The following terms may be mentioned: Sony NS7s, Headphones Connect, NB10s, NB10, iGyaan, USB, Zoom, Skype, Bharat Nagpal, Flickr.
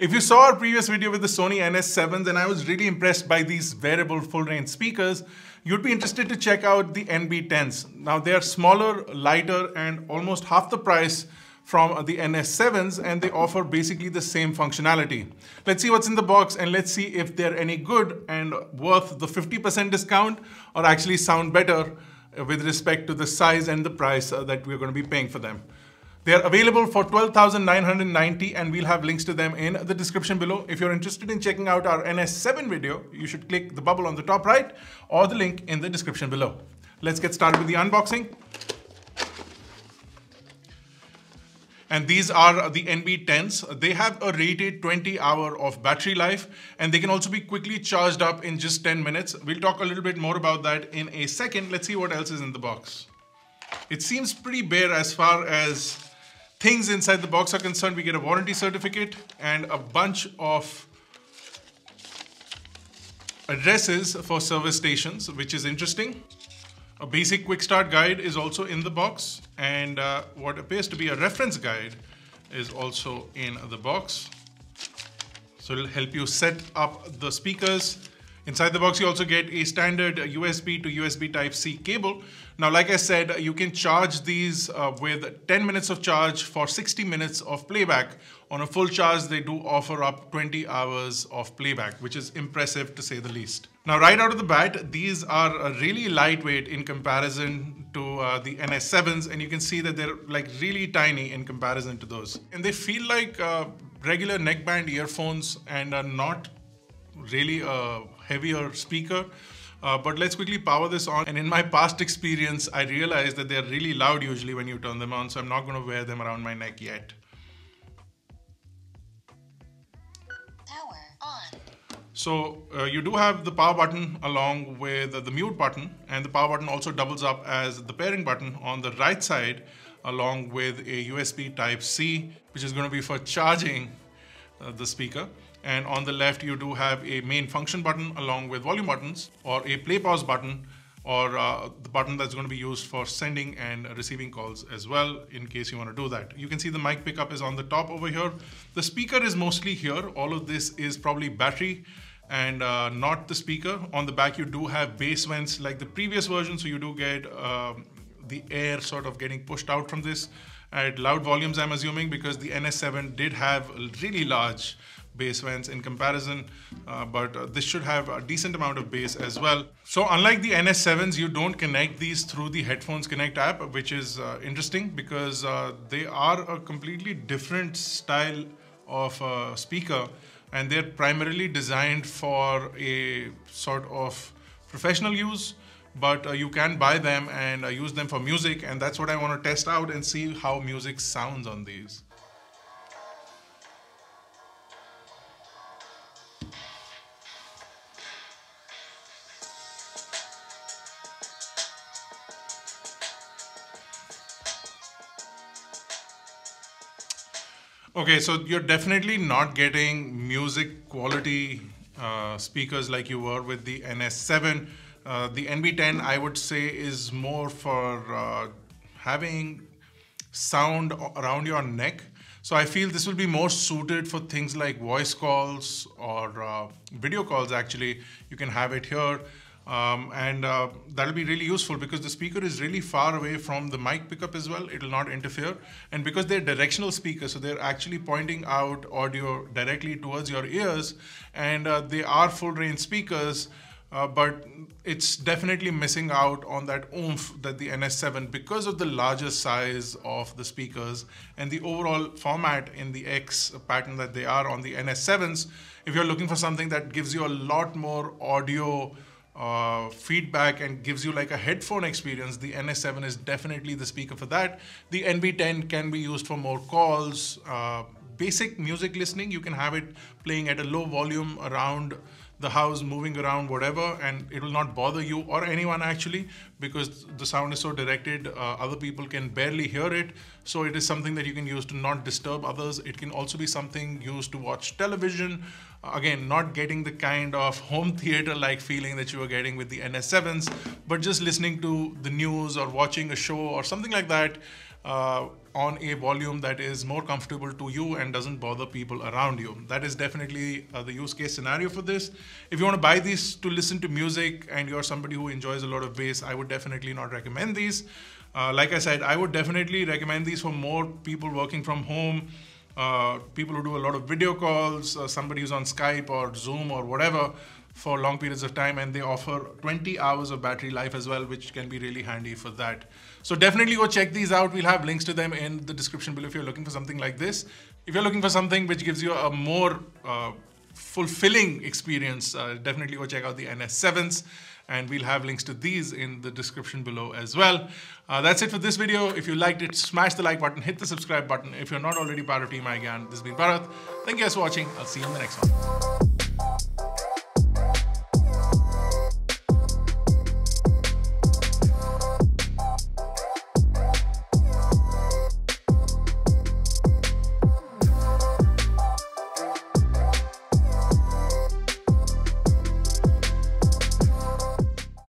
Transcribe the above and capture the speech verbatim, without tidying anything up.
If you saw our previous video with the Sony N S sevens and I was really impressed by these wearable full range speakers, you'd be interested to check out the N B tens. Now they are smaller, lighter and almost half the price from the N S sevens, and they offer basically the same functionality. Let's see what's in the box and let's see if they're any good and worth the fifty percent discount or actually sound better with respect to the size and the price that we're going to be paying for them. They're available for twelve thousand nine hundred ninety dollars and we'll have links to them in the description below. If you're interested in checking out our N S seven video, you should click the bubble on the top right or the link in the description below. Let's get started with the unboxing. And these are the N B tens. They have a rated twenty hour of battery life and they can also be quickly charged up in just ten minutes. We'll talk a little bit more about that in a second. Let's see what else is in the box. It seems pretty bare as far as things inside the box are concerned. We get a warranty certificate and a bunch of addresses for service stations, which is interesting. A basic quick start guide is also in the box, and uh, what appears to be a reference guide is also in the box. So it'll help you set up the speakers. Inside the box, you also get a standard U S B to U S B Type-C cable. Now, like I said, you can charge these uh, with ten minutes of charge for sixty minutes of playback. On a full charge, they do offer up twenty hours of playback, which is impressive to say the least. Now, right out of the bat, these are really lightweight in comparison to uh, the N S sevens, and you can see that they're like really tiny in comparison to those. And they feel like uh, regular neckband earphones and are not really a heavier speaker. Uh, but let's quickly power this on. And in my past experience, I realized that they're really loud usually when you turn them on, so I'm not going to wear them around my neck yet. Power on. So uh, you do have the power button along with the mute button, and the power button also doubles up as the pairing button on the right side along with a U S B Type-C, which is going to be for charging uh, the speaker. And on the left, you do have a main function button along with volume buttons, or a play pause button, or uh, the button that's going to be used for sending and receiving calls as well, in case you want to do that. You can see the mic pickup is on the top over here. The speaker is mostly here. All of this is probably battery and uh, not the speaker. On the back, you do have bass vents like the previous version. So you do get um, the air sort of getting pushed out from this at loud volumes, I'm assuming, because the N S seven did have really large bass vents in comparison, uh, but uh, this should have a decent amount of bass as well. So unlike the N S sevens, you don't connect these through the Headphones Connect app, which is uh, interesting because uh, they are a completely different style of uh, speaker, and they're primarily designed for a sort of professional use, but uh, you can buy them and uh, use them for music, and that's what I want to test out and see how music sounds on these. Okay, so you're definitely not getting music quality uh, speakers like you were with the N S seven. Uh, the N B ten, I would say, is more for uh, having sound around your neck. So I feel this will be more suited for things like voice calls or uh, video calls, actually. You can have it here. Um, and uh, that'll be really useful because the speaker is really far away from the mic pickup as well. It'll not interfere. And because they're directional speakers, so they're actually pointing out audio directly towards your ears, and uh, they are full range speakers, uh, but it's definitely missing out on that oomph that the N S seven, because of the larger size of the speakers and the overall format in the X pattern that they are on the N S sevens, if you're looking for something that gives you a lot more audio Uh, feedback and gives you like a headphone experience, the N S seven is definitely the speaker for that. The N B ten can be used for more calls, uh, basic music listening. You can have it playing at a low volume around the house, moving around, whatever, and it will not bother you or anyone actually, because the sound is so directed, uh, other people can barely hear it. So it is something that you can use to not disturb others. It can also be something used to watch television. Again, not getting the kind of home theater-like feeling that you were getting with the N S sevens, but just listening to the news or watching a show or something like that uh, on a volume that is more comfortable to you and doesn't bother people around you. That is definitely uh, the use case scenario for this. If you want to buy these to listen to music and you're somebody who enjoys a lot of bass, I would definitely not recommend these. Uh, like I said, I would definitely recommend these for more people working from home, uh, people who do a lot of video calls, uh, somebody who's on Skype or Zoom or whatever for long periods of time, and they offer twenty hours of battery life as well, which can be really handy for that. So definitely go check these out. We'll have links to them in the description below if you're looking for something like this. If you're looking for something which gives you a more uh, fulfilling experience, uh, definitely go check out the N S sevens, and we'll have links to these in the description below as well. Uh, that's it for this video. If you liked it, smash the like button, hit the subscribe button. If you're not already part of Team iGyaan, this has been Bharat. Thank you guys for watching. I'll see you in the next one.